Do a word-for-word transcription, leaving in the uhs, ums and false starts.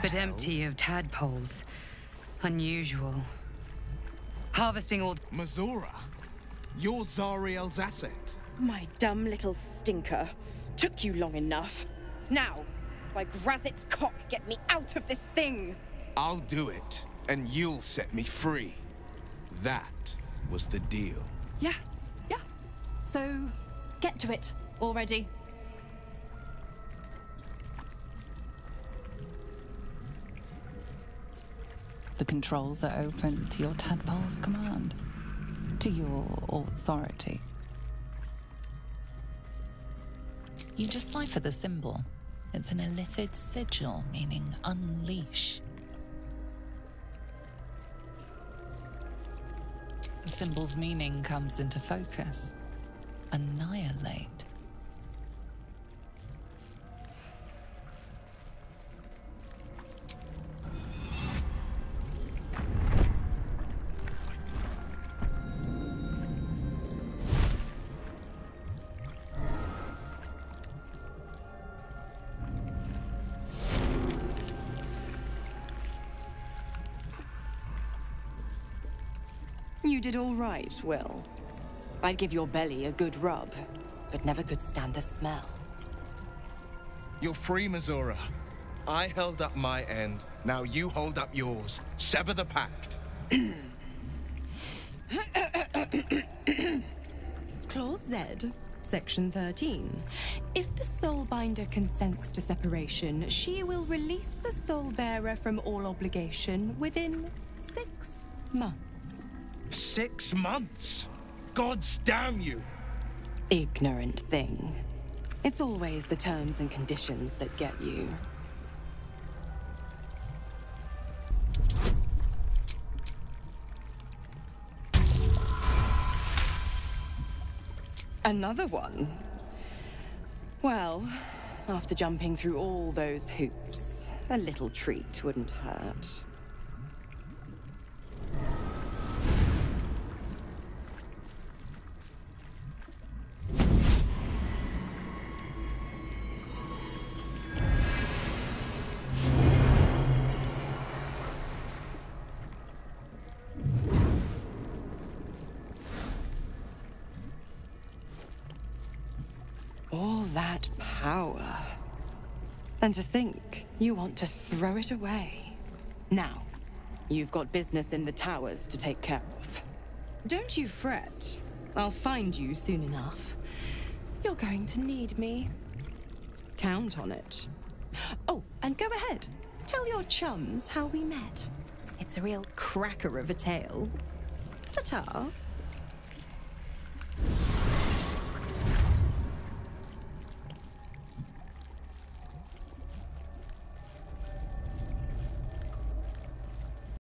but hell? Empty of tadpoles. Unusual. Harvesting all... Mizora? You're Zariel's asset. My dumb little stinker. Took you long enough. Now, by Grazit's cock, get me out of this thing! I'll do it, and you'll set me free. That was the deal. Yeah, yeah. So, get to it already. The controls are open to your tadpole's command, to your authority. You decipher the symbol. It's an illithid sigil, meaning unleash. The symbol's meaning comes into focus. Annihilate. You did all right, Will. I'd give your belly a good rub, but never could stand the smell. You're free, Mizora. I held up my end. Now you hold up yours. Sever the pact. Clause Z, Section thirteen. If the soulbinder consents to separation, she will release the soulbearer from all obligation within six months. Six months? Gods damn you! Ignorant thing. It's always the terms and conditions that get you. Another one? Well, after jumping through all those hoops, a little treat wouldn't hurt. All that power. And to think you want to throw it away. Now, you've got business in the towers to take care of. Don't you fret. I'll find you soon enough. You're going to need me. Count on it. Oh, and go ahead. Tell your chums how we met. It's a real cracker of a tale. Ta-ta.